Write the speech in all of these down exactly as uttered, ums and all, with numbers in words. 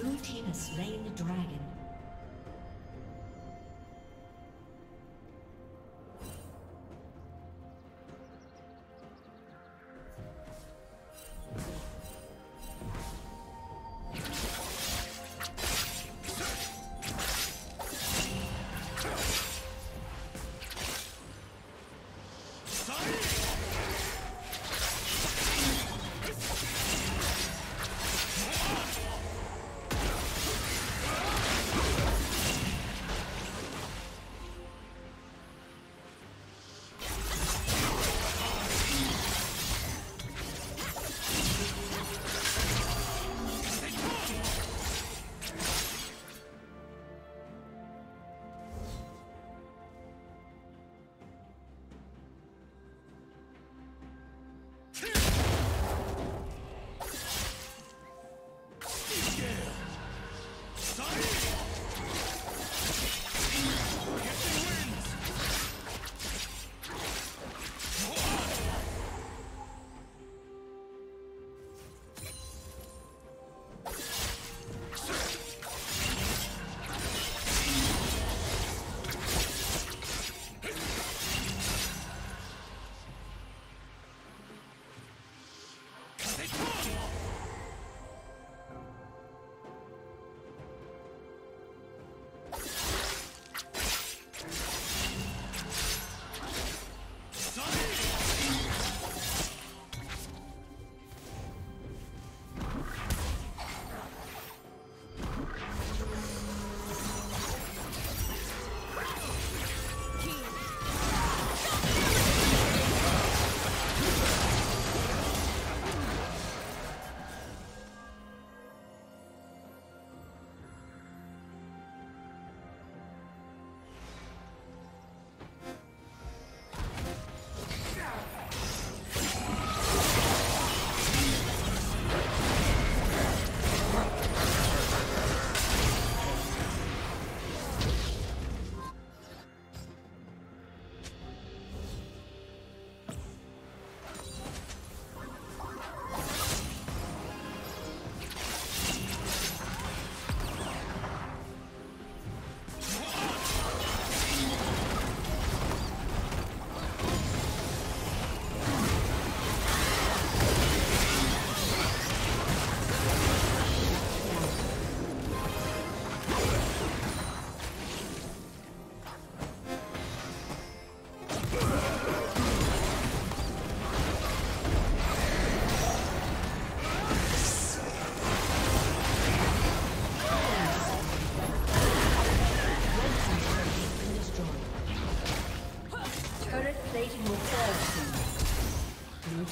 Blue team has slain the dragon. Shut down.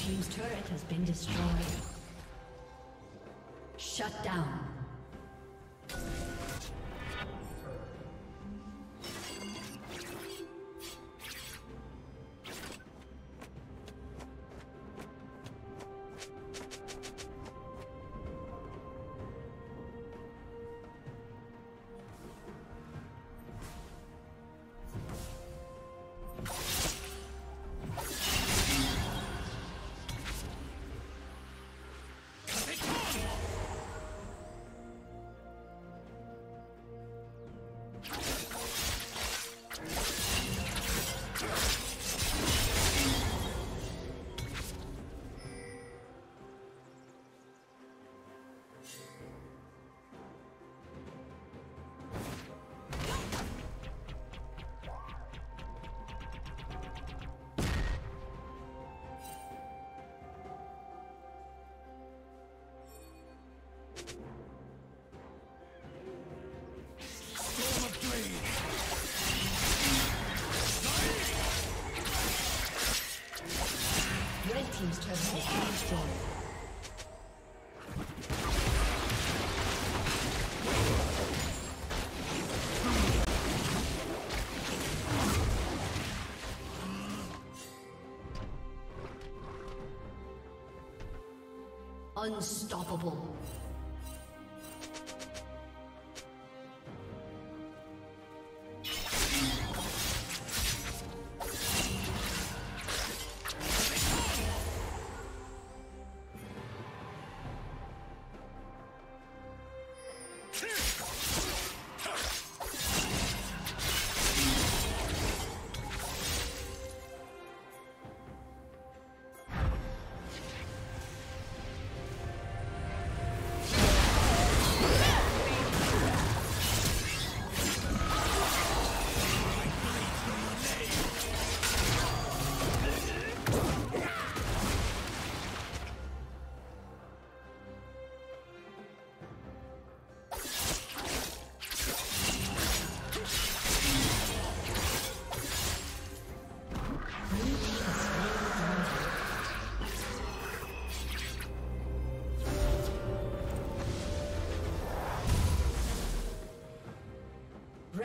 Team's turret has been destroyed. Unstoppable.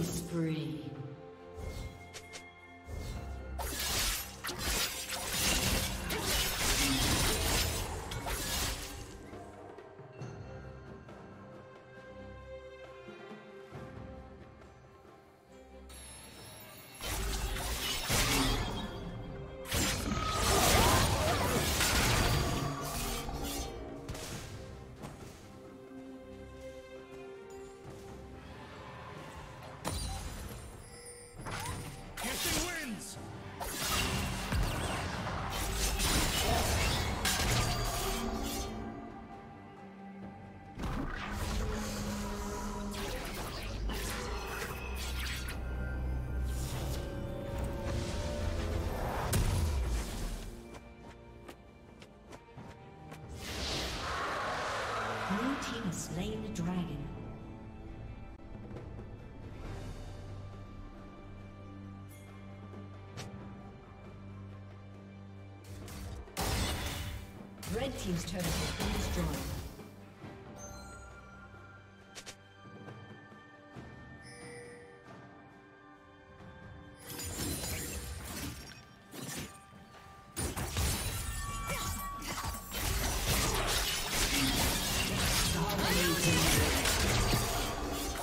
Spree. dragon. Red team's turret has been destroyed.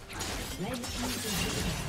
Red team's inhibitor has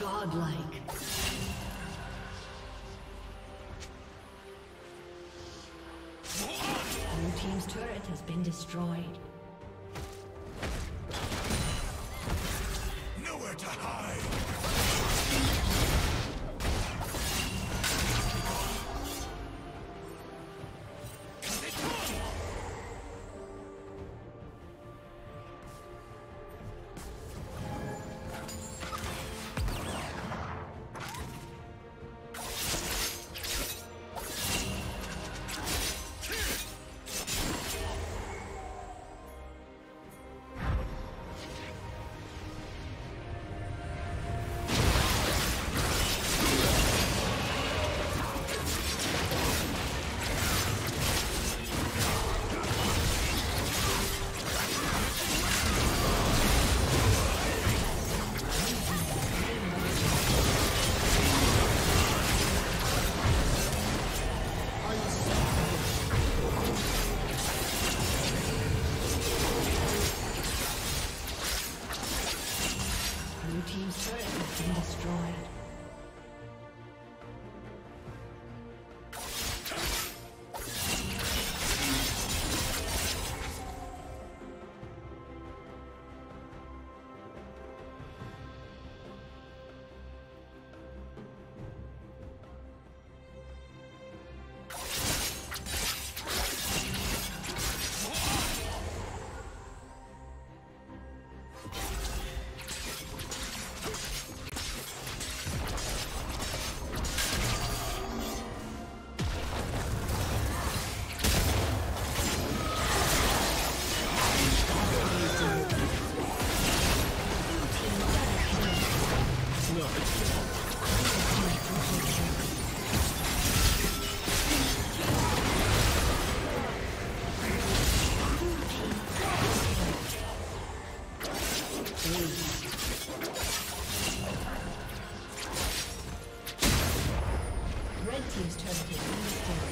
Godlike. Blue team's turret has been destroyed. Nowhere to hide. Red team's turret has been destroyed.